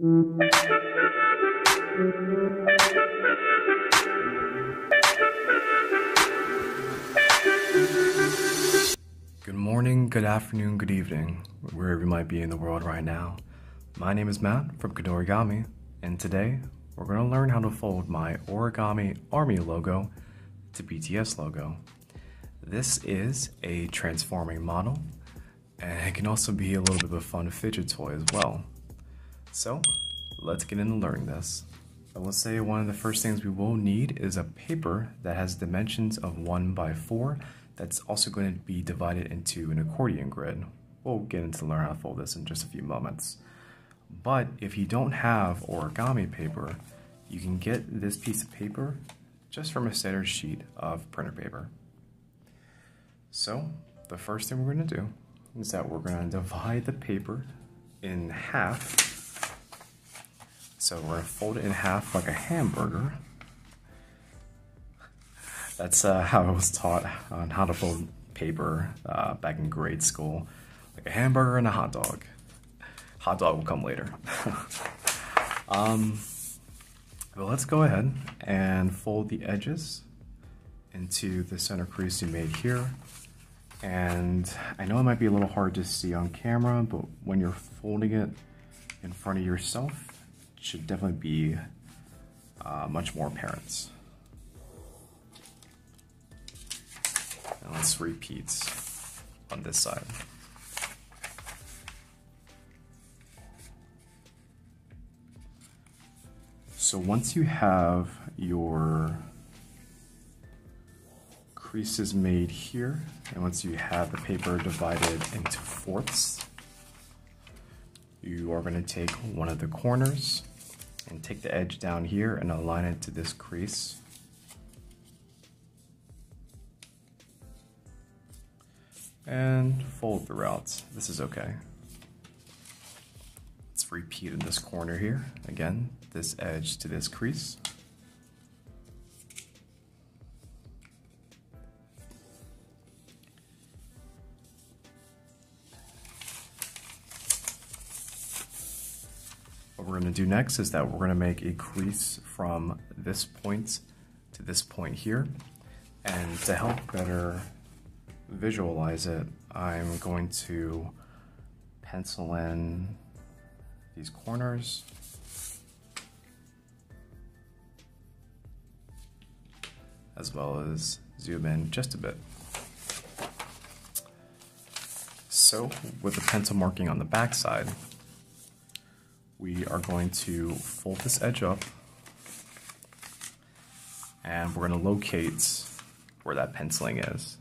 Good morning, good afternoon, good evening, wherever you might be in the world right now. My name is Matt from Kadorigami, and today we're going to learn how to fold my origami Army logo to BTS logo. This is a transforming model, and it can also be a little bit of a fun fidget toy as well. So let's get into learning this. So let's say one of the first things we will need is a paper that has dimensions of 1 by 4. That's also going to be divided into an accordion grid. We'll get into learn how to fold this in just a few moments. But if you don't have origami paper, you can get this piece of paper just from a standard sheet of printer paper. So the first thing we're going to do is that we're going to divide the paper in half. So we're going to fold it in half like a hamburger. That's how I was taught on how to fold paper back in grade school. Like a hamburger and a hot dog. Hot dog will come later. But let's go ahead and fold the edges into the center crease we made here. And I know it might be a little hard to see on camera, but when you're folding it in front of yourself, it should definitely be much more apparent. And let's repeat on this side. So once you have your creases made here, and once you have the paper divided into fourths, you are going to take one of the corners and take the edge down here and align it to this crease. And fold throughout. This is okay. Let's repeat in this corner here. Again, this edge to this crease. What we're going to do next is that we're going to make a crease from this point to this point here. And to help better visualize it, I'm going to pencil in these corners. As well as zoom in just a bit. So with the pencil marking on the back side, we are going to fold this edge up, and we're going to locate where that penciling is.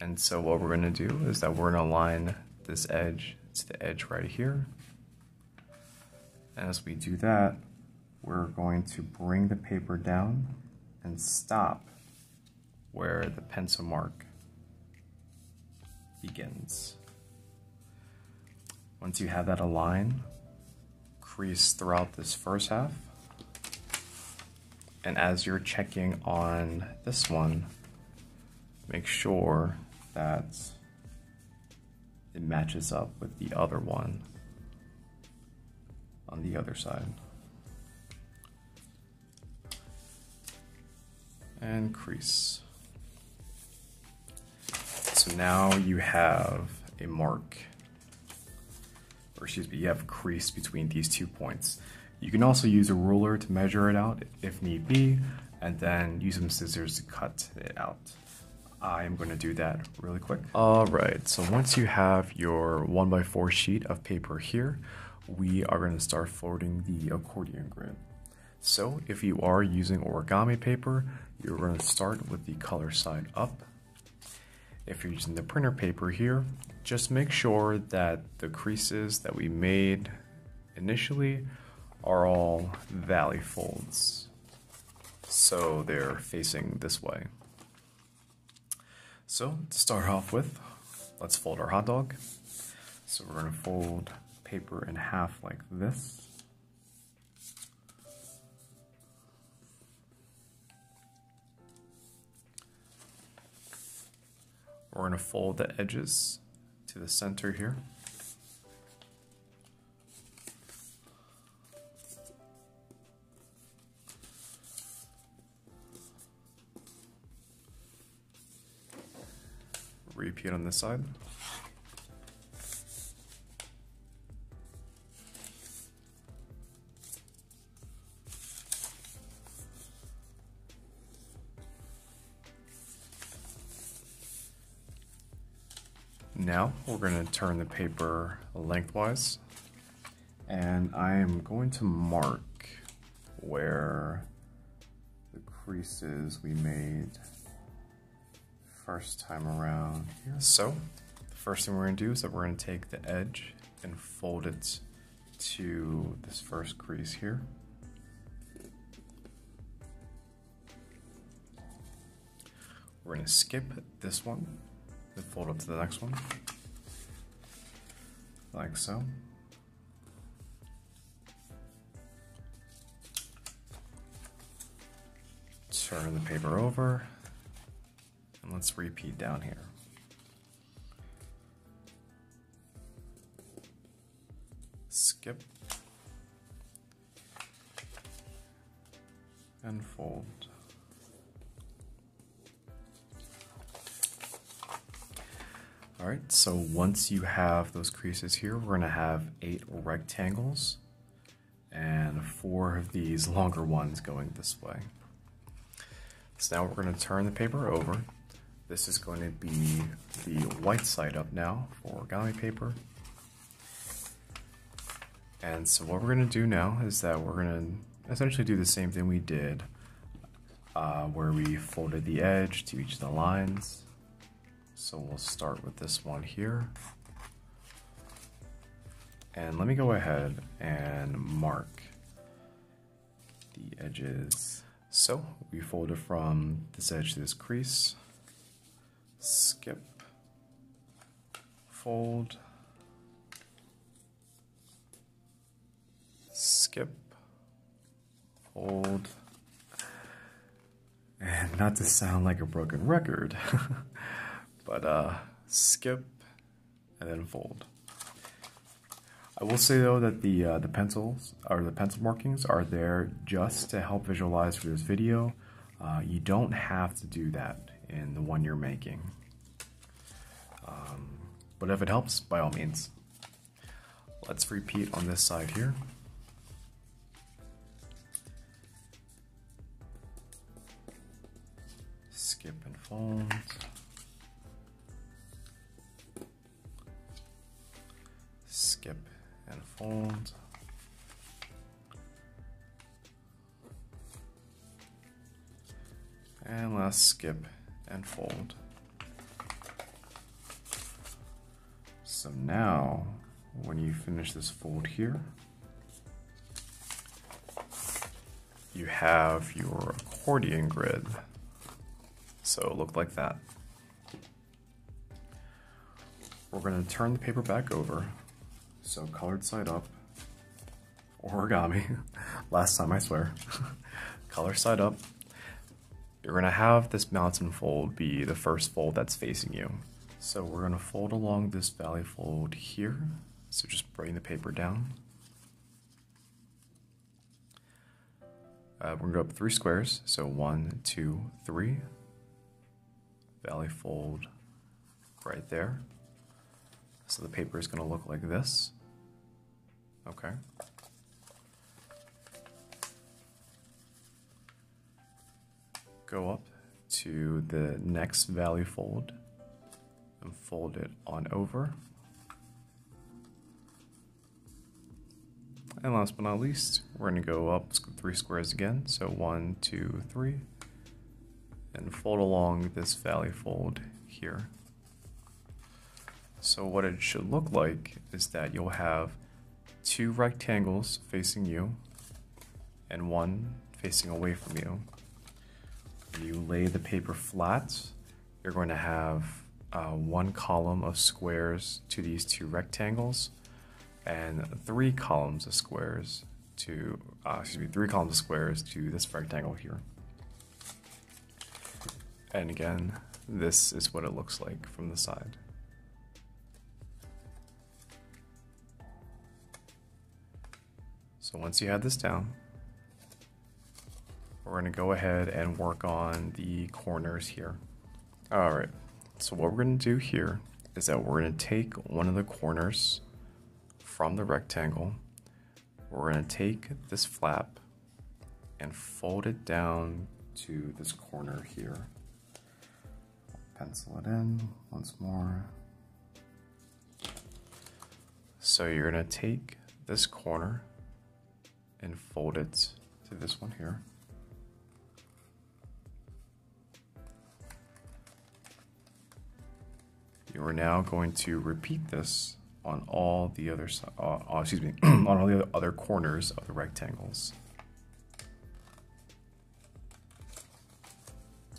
And so what we're going to do is that we're going to align this edge to the edge right here. And as we do that, we're going to bring the paper down and stop where the pencil mark begins. Once you have that aligned, crease throughout this first half. And as you're checking on this one, make sure that it matches up with the other one on the other side. And crease. So now you have a mark. Or excuse me, you have a crease between these two points. You can also use a ruler to measure it out if need be, and then use some scissors to cut it out. I'm going to do that really quick. Alright, so once you have your 1x4 sheet of paper here, we are going to start folding the accordion grid. So if you are using origami paper, you're going to start with the color side up. If you're using the printer paper here, just make sure that the creases that we made initially are all valley folds. So they're facing this way. So to start off with, let's fold our hot dog. So we're going to fold paper in half like this. We're going to fold the edges to the center here. repeat on this side. Now we're going to turn the paper lengthwise, and I am going to mark where the creases we made first time around here. So the first thing we're going to do is that we're going to take the edge and fold it to this first crease here. We're going to skip this one, fold up to the next one, like so. Turn the paper over, and let's repeat down here. Skip, and fold. All right, so once you have those creases here, we're gonna have 8 rectangles and 4 of these longer ones going this way. So now we're gonna turn the paper over. This is going to be the white side up now for origami paper. And so what we're gonna do now is that we're gonna essentially do the same thing we did where we folded the edge to each of the lines. So we'll start with this one here. And let me go ahead and mark the edges. So we fold it from this edge to this crease, skip, fold, skip, fold. And not to sound like a broken record, but skip and then fold. I will say though that the pencils or the pencil markings are there just to help visualize for this video. You don't have to do that in the one you're making, but if it helps, by all means. Let's repeat on this side here. Skip and fold. Skip and fold. And last, skip and fold. So now, when you finish this fold here, you have your accordion grid. So it looked like that. We're going to turn the paper back over. So colored side up, origami, last time I swear, color side up. You're gonna have this mountain fold be the first fold that's facing you. So we're gonna fold along this valley fold here. So just bring the paper down. We're gonna go up 3 squares. So 1, 2, 3. Valley fold right there. So the paper is gonna look like this. Okay. Go up to the next valley fold and fold it on over. And last but not least, we're gonna go up 3 squares again. So 1, 2, 3, and fold along this valley fold here. So what it should look like is that you'll have 2 rectangles facing you and 1 facing away from you. When you lay the paper flat, you're going to have 1 column of squares to these 2 rectangles and 3 columns of squares to 3 columns of squares to this rectangle here. And again, this is what it looks like from the side. So once you have this down, we're gonna go ahead and work on the corners here. All right, So what we're going to do here is that we're going to take one of the corners from the rectangle. We're going to take this flap and fold it down to this corner here. Pencil it in once more. So you're going to take this corner and fold it to this one here. You are now going to repeat this on all the other on all the other corners of the rectangles.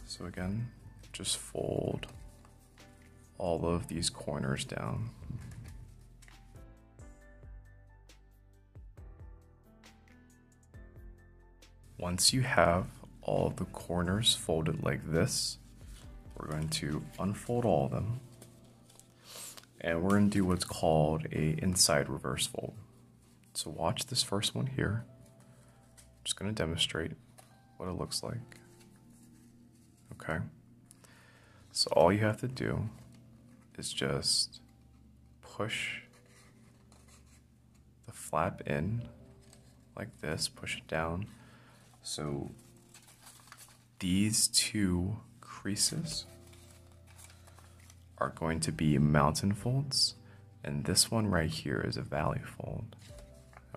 So again, just fold all of these corners down. Once you have all of the corners folded like this, we're going to unfold all of them, and we're going to do what's called a inside reverse fold. So watch this first one here. I'm just going to demonstrate what it looks like. Okay. So all you have to do is just push the flap in like this, push it down. So these two creases are going to be mountain folds, and this one right here is a valley fold.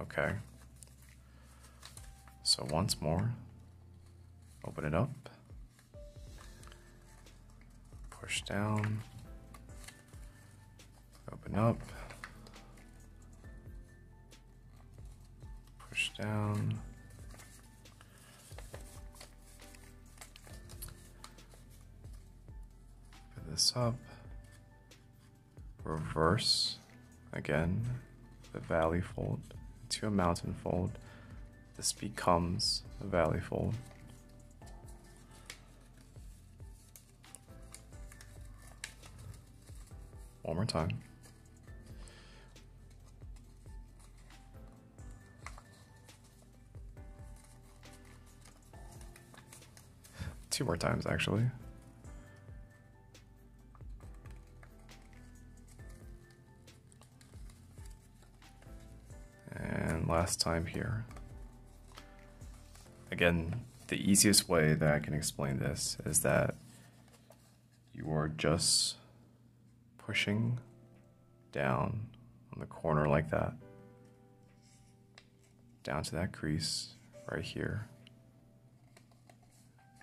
Okay. So once more, open it up, push down, open up, push down. This up, reverse again the valley fold to a mountain fold. This becomes a valley fold. One more time. Two more times actually. Last time here. Again, the easiest way that I can explain this is that you are just pushing down on the corner like that, down to that crease right here,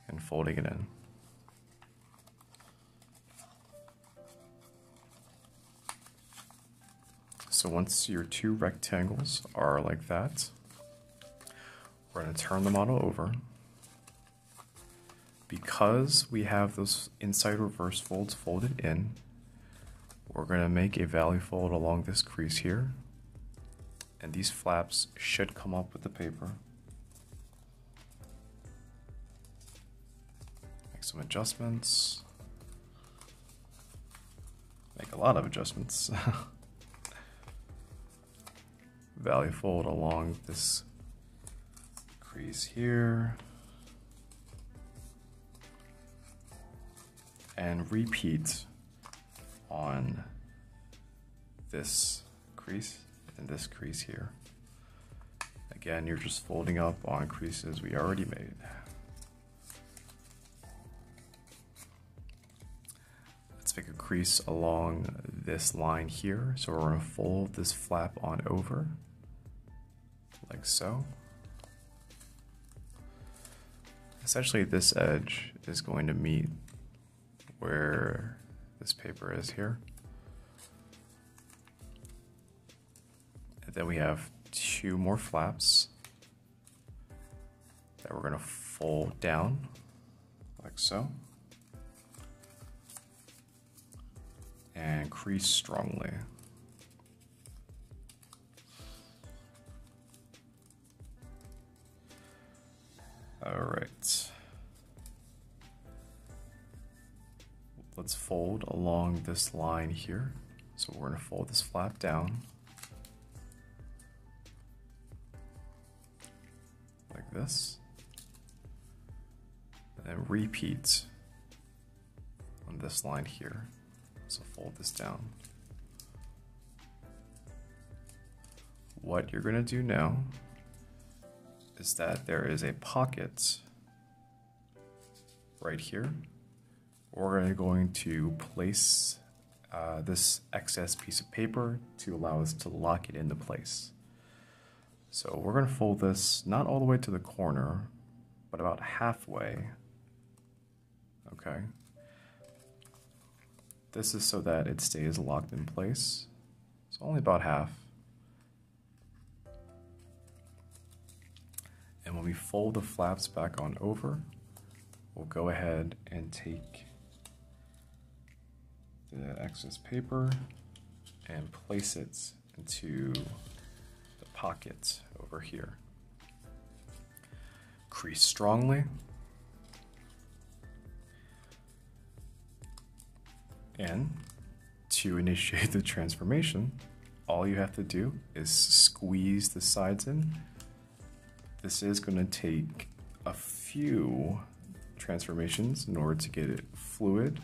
and folding it in. So once your two rectangles are like that, we're going to turn the model over. Because we have those inside reverse folds folded in, we're going to make a valley fold along this crease here. And these flaps should come up with the paper. Make some adjustments. Make a lot of adjustments. Valley fold along this crease here, and repeat on this crease and this crease here. Again, you're just folding up on creases we already made. Let's make a crease along this line here, so we're going to fold this flap on over. Like so. Essentially, this edge is going to meet where this paper is here. And then we have two more flaps that we're going to fold down, like so, and crease strongly. Alright, let's fold along this line here. So we're going to fold this flap down like this, and then repeat on on this line here. So fold this down. What you're gonna do now is that there is a pocket right here. We're going to place this excess piece of paper to allow us to lock it into place. So we're gonna fold this not all the way to the corner, but about halfway. Okay. This is so that it stays locked in place. So only about half. And when we fold the flaps back on over, we'll go ahead and take the excess paper and place it into the pocket over here. Crease strongly. And to initiate the transformation, all you have to do is squeeze the sides in. This is going to take a few transformations in order to get it fluid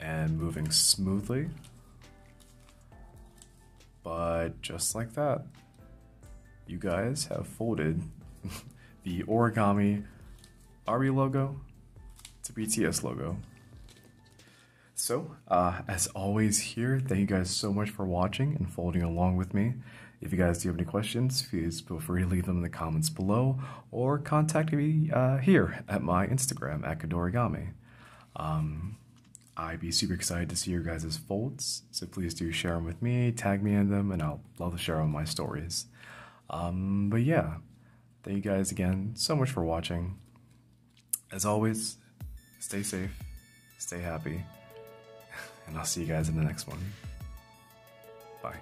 and moving smoothly. But just like that, you guys have folded the origami Army logo to BTS logo. So, as always here, thank you guys so much for watching and folding along with me. If you guys do have any questions, please feel free to leave them in the comments below or contact me here at my Instagram, at Kadorigami. I'd be super excited to see your guys' folds, so please do share them with me, tag me in them, and I'll love to share them on my stories. But yeah, thank you guys again so much for watching. As always, stay safe, stay happy. And I'll see you guys in the next one. Bye.